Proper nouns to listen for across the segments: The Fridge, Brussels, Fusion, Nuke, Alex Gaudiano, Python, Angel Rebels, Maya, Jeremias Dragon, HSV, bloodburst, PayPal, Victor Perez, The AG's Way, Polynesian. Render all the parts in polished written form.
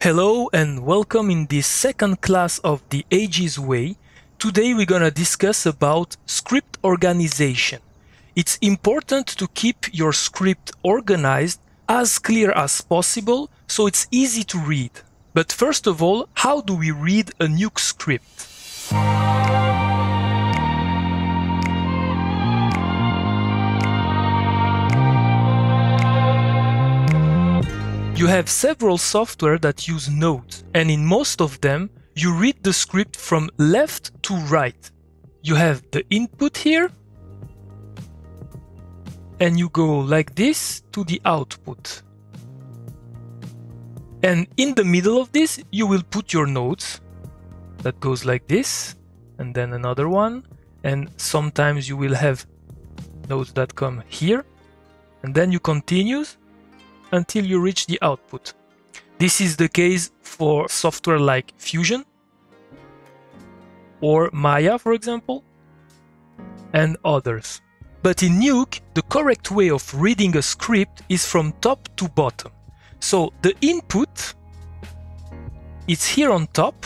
Hello and welcome in this second class of The AG's Way. Today we're gonna discuss about script organization. It's important to keep your script organized as clear as possible so it's easy to read. But first of all, how do we read a Nuke script? You have several software that use Node, and in most of them, you read the script from left to right. You have the input here, and you go like this to the output. And in the middle of this, you will put your nodes. That goes like this, and then another one. And sometimes you will have nodes that come here, and then you continue until you reach the output. This is the case for software like Fusion or Maya, for example, and others. But in Nuke, the correct way of reading a script is from top to bottom. So the input is here on top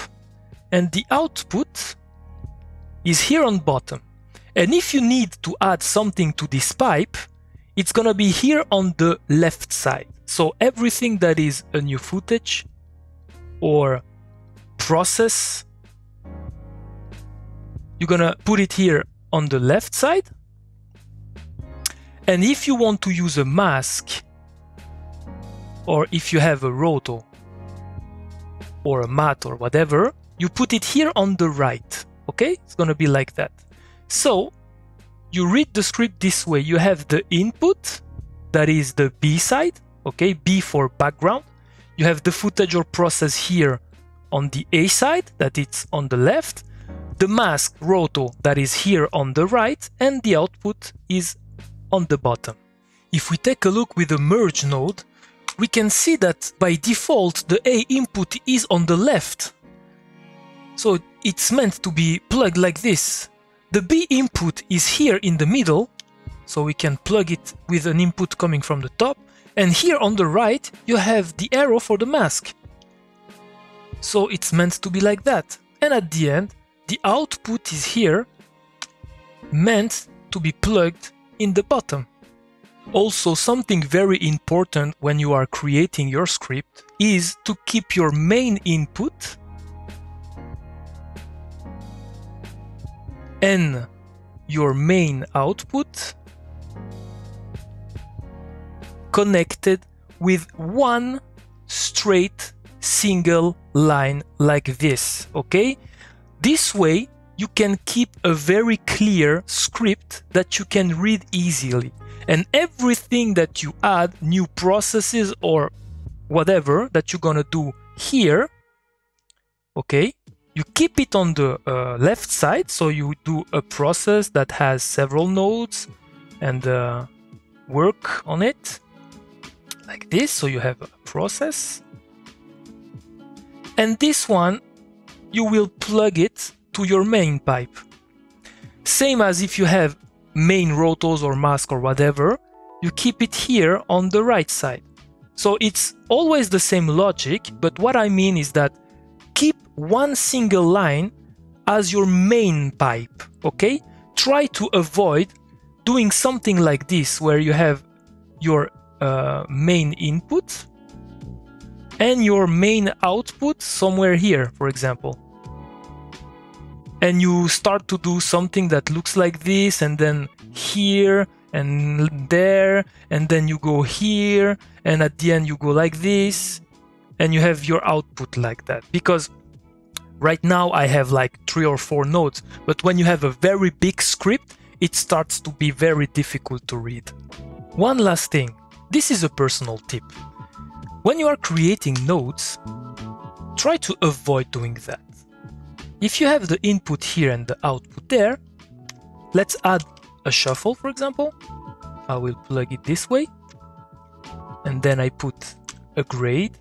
and the output is here on bottom. And if you need to add something to this pipe, it's gonna be here on the left side. So everything that is a new footage or process, you're gonna put it here on the left side. And if you want to use a mask, or if you have a roto or a mat or whatever, you put it here on the right. Okay, it's gonna be like that. So you read the script this way. You have the input, that is the B side, okay, B for background. You have the footage or process here on the A side, that it's on the left. The mask, roto, that is here on the right, and the output is on the bottom. If we take a look with the merge node, we can see that by default, the A input is on the left. So it's meant to be plugged like this. The B input is here in the middle, so we can plug it with an input coming from the top. And here on the right, you have the arrow for the mask. So it's meant to be like that. And at the end, the output is here, meant to be plugged in the bottom. Also, something very important when you are creating your script is to keep your main input and your main output connected with one straight single line like this, okay? This way you can keep a very clear script that you can read easily. And everything that you add, new processes or whatever that you're gonna do here, okay? You keep it on the left side, so you do a process that has several nodes and work on it like this. So you have a process. And this one, you will plug it to your main pipe. Same as if you have main rotos or mask or whatever, you keep it here on the right side. So it's always the same logic, but what I mean is that keep one single line as your main pipe, okay? Try to avoid doing something like this where you have your main input and your main output somewhere here, for example. And you start to do something that looks like this, and then here and there, and then you go here, and at the end you go like this, and you have your output like that. Because right now I have like 3 or 4 nodes, but when you have a very big script, it starts to be very difficult to read. One last thing, this is a personal tip. When you are creating nodes, try to avoid doing that. If you have the input here and the output there, let's add a shuffle, for example. I will plug it this way, and then I put a grade,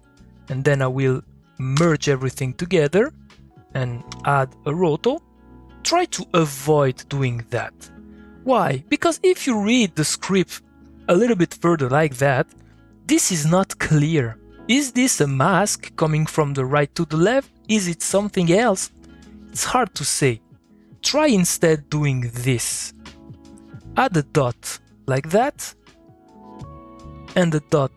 and then I will merge everything together and add a roto. Try to avoid doing that. Why? Because if you read the script a little bit further like that, this is not clear. Is this a mask coming from the right to the left? Is it something else? It's hard to say. Try instead doing this. Add a dot like that, and a dot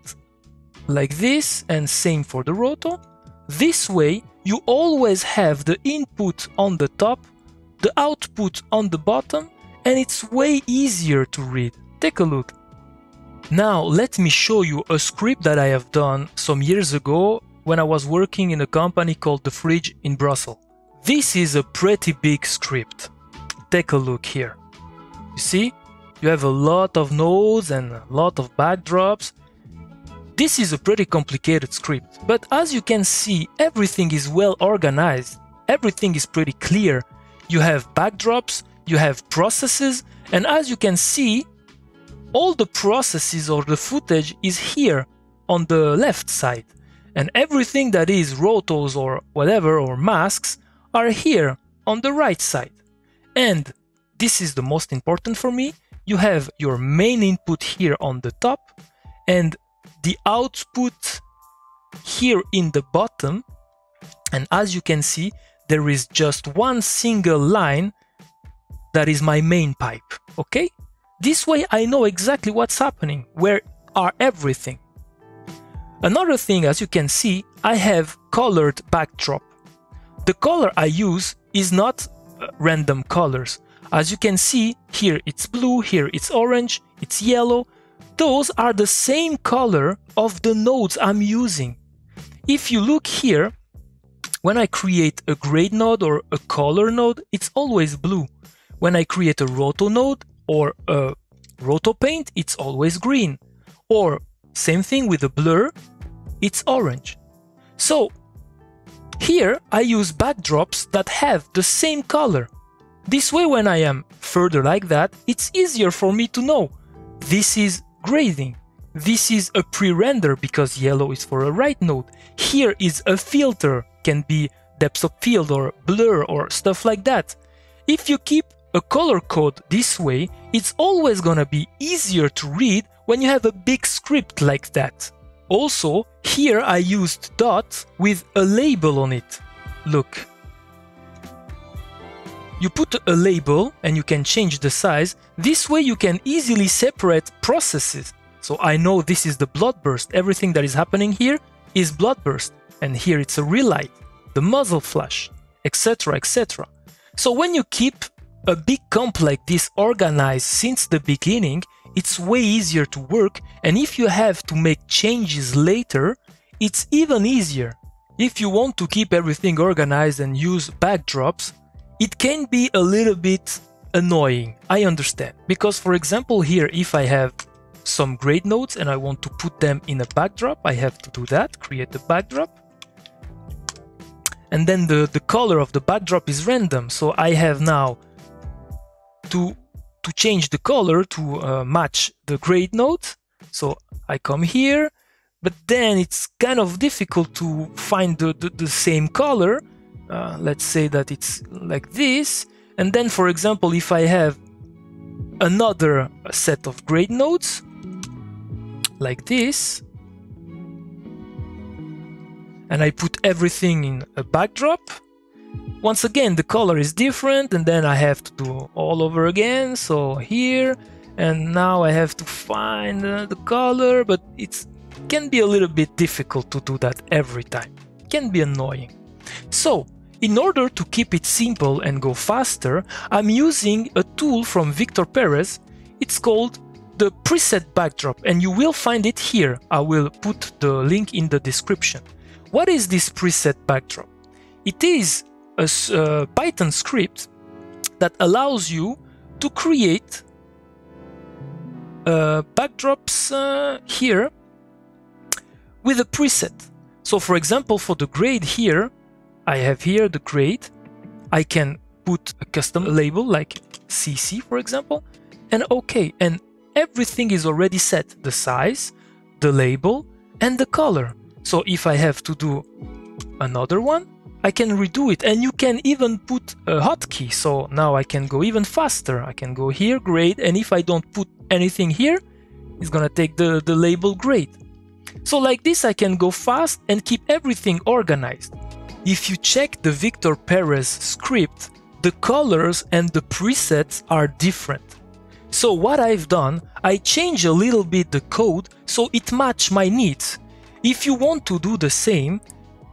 like this, and same for the rotor. This way you always have the input on the top, the output on the bottom, and it's way easier to read. Take a look. Now let me show you a script that I have done some years ago when I was working in a company called The Fridge in Brussels. This is a pretty big script. Take a look here. You see, you have a lot of nodes and a lot of backdrops. This is a pretty complicated script, but as you can see, everything is well organized. Everything is pretty clear. You have backdrops, you have processes, and as you can see, all the processes or the footage is here on the left side. And everything that is rotos or whatever or masks are here on the right side. And this is the most important for me. You have your main input here on the top and the output here in the bottom. And as you can see, there is just one single line that is my main pipe, okay? This way I know exactly what's happening, where are everything. Another thing, as you can see, I have colored backdrop. The color I use is not random colors. As you can see, here it's blue, here it's orange, it's yellow. Those are the same color of the nodes I'm using. If you look here, when I create a grade node or a color node, it's always blue. When I create a roto node or a roto paint, it's always green. Or same thing with a blur, it's orange. So here I use backdrops that have the same color. This way, when I am further like that, it's easier for me to know. This is grading. This is a pre-render because yellow is for a right node. Here is a filter, can be depth of field or blur or stuff like that. If you keep a color code this way, it's always gonna be easier to read when you have a big script like that. Also, here I used dot with a label on it. Look. You put a label and you can change the size. This way you can easily separate processes. So I know this is the bloodburst. Everything that is happening here is bloodburst. And here it's a relight, the muzzle flash, etc, etc. So when you keep a big comp like this organized since the beginning, it's way easier to work. And if you have to make changes later, it's even easier. If you want to keep everything organized and use backdrops, it can be a little bit annoying, I understand. Because for example here, if I have some grade nodes and I want to put them in a backdrop, I have to do that, create a backdrop. And then the color of the backdrop is random. So I have now to change the color to match the grade node. So I come here, but then it's kind of difficult to find the same color. Let's say that it's like this, and then for example if I have another set of grade nodes like this and I put everything in a backdrop, once again the color is different and then I have to do all over again. So here, and now I have to find the color, but it can be a little bit difficult to do that every time. It can be annoying. So in order to keep it simple and go faster, I'm using a tool from Victor Perez. It's called the preset backdrop and you will find it here. I will put the link in the description. What is this preset backdrop? It is a Python script that allows you to create backdrops here with a preset. So for example, for the grade here, I have here the grade, I can put a custom label like CC for example, and OK, and everything is already set, the size, the label, and the color. So if I have to do another one, I can redo it, and you can even put a hotkey, so now I can go even faster. I can go here, grade, and if I don't put anything here, it's gonna take the label grade. So like this I can go fast and keep everything organized. If you check the Victor Perez script, the colors and the presets are different. So what I've done, I change a little bit the code so it matches my needs. If you want to do the same,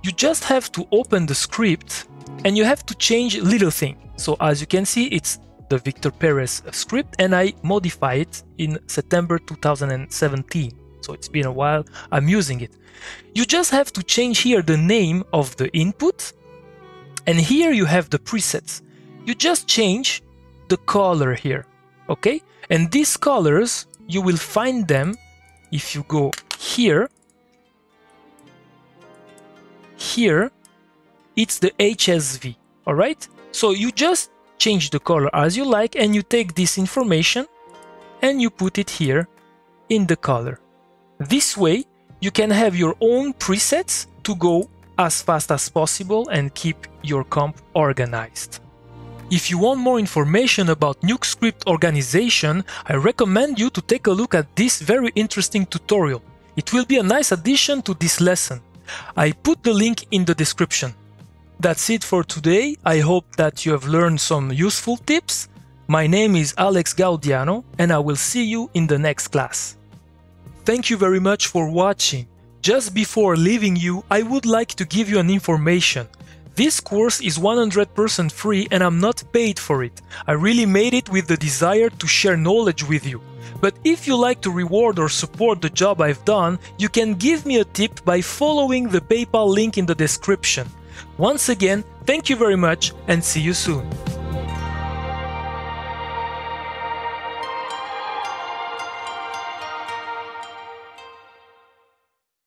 you just have to open the script and you have to change little thing. So as you can see, it's the Victor Perez script and I modify it in September 2017. So it's been a while I'm using it. You just have to change here the name of the input, and here you have the presets. You just change the color here, okay? And these colors, you will find them if you go here. Here, it's the HSV, all right? So you just change the color as you like and you take this information and you put it here in the color. This way, you can have your own presets to go as fast as possible and keep your comp organized. If you want more information about Nuke script organization, I recommend you to take a look at this very interesting tutorial. It will be a nice addition to this lesson. I put the link in the description. That's it for today. I hope that you have learned some useful tips. My name is Alex Gaudiano and I will see you in the next class. Thank you very much for watching. Just before leaving you, I would like to give you an information. This course is 100% free and I'm not paid for it. I really made it with the desire to share knowledge with you. But if you like to reward or support the job I've done, you can give me a tip by following the PayPal link in the description. Once again, thank you very much and see you soon.